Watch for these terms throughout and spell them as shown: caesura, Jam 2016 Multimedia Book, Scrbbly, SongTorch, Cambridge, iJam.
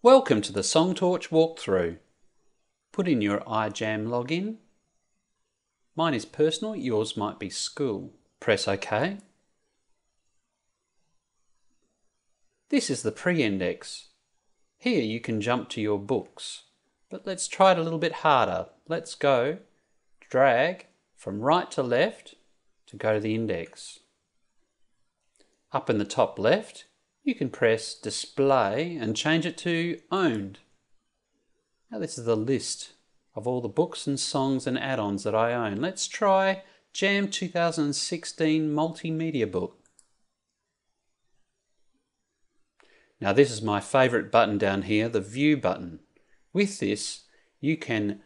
Welcome to the SongTorch walkthrough. Put in your iJam login. Mine is personal, yours might be school. Press OK. This is the pre-index. Here you can jump to your books. But let's try it a little bit harder. Let's go drag from right to left to go to the index. Up in the top left, you can press display and change it to owned. Now this is the list of all the books and songs and add-ons that I own. Let's try Jam 2016 Multimedia Book. Now this is my favourite button down here, the View button. With this, you can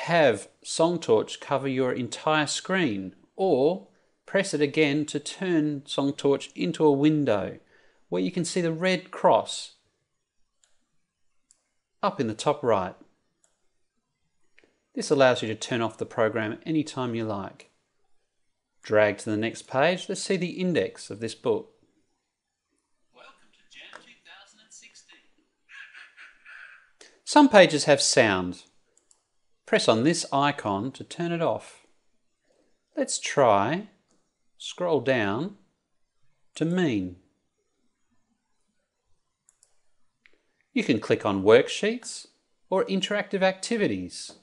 have SongTorch cover your entire screen, or press it again to turn SongTorch into a window where you can see the red cross up in the top right. This allows you to turn off the program anytime you like. Drag to the next page. Let's see the index of this book. Welcome to Jam 2016. Some pages have sound. Press on this icon to turn it off. Let's try scroll down to mean. You can click on worksheets or interactive activities.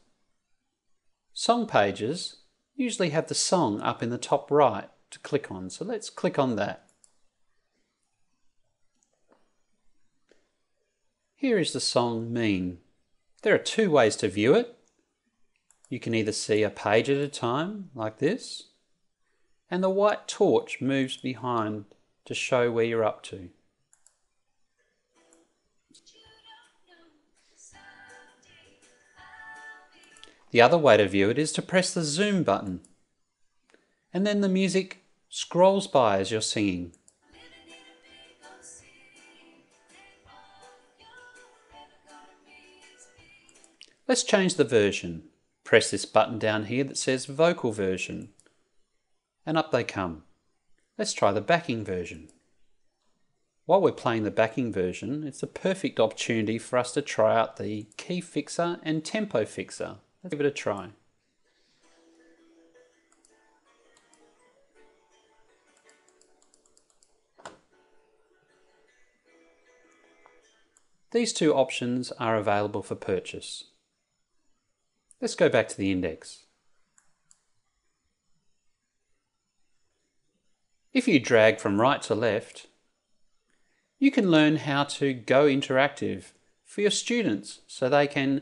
Song pages usually have the song up in the top right to click on, so let's click on that. Here is the song mean. There are two ways to view it. You can either see a page at a time, like this, and the white torch moves behind to show where you're up to. The other way to view it is to press the zoom button, and then the music scrolls by as you're singing. Let's change the version. Press this button down here that says vocal version, and up they come. Let's try the backing version. While we're playing the backing version, it's a perfect opportunity for us to try out the key fixer and tempo fixer. Let's give it a try. These two options are available for purchase. Let's go back to the index. If you drag from right to left, you can learn how to go interactive for your students so they can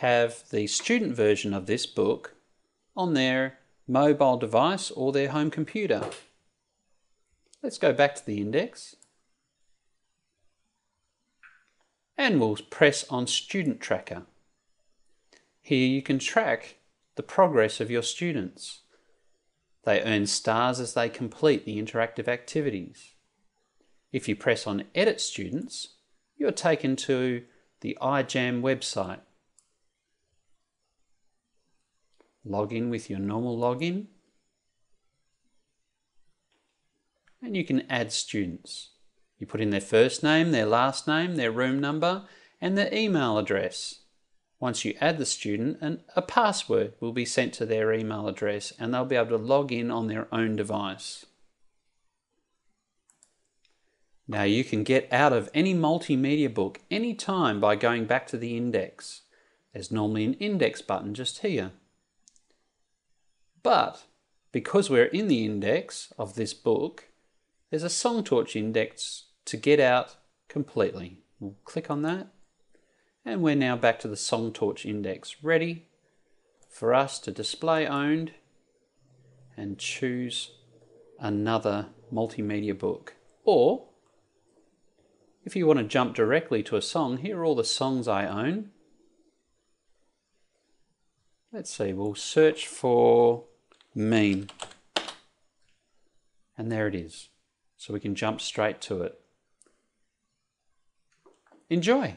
have the student version of this book on their mobile device or their home computer. Let's go back to the index and we'll press on Student Tracker. Here you can track the progress of your students. They earn stars as they complete the interactive activities. If you press on Edit Students, you're taken to the iJam website. Log in with your normal login, and you can add students. You put in their first name, their last name, their room number, and their email address. Once you add the student, a password will be sent to their email address and they'll be able to log in on their own device. Now you can get out of any multimedia book anytime by going back to the index. There's normally an index button just here. But because we're in the index of this book, there's a SongTorch index to get out completely. We'll click on that. And we're now back to the SongTorch index, ready for us to display owned and choose another multimedia book. Or, if you want to jump directly to a song, here are all the songs I own. Let's see, we'll search for mean. And there it is. So we can jump straight to it. Enjoy!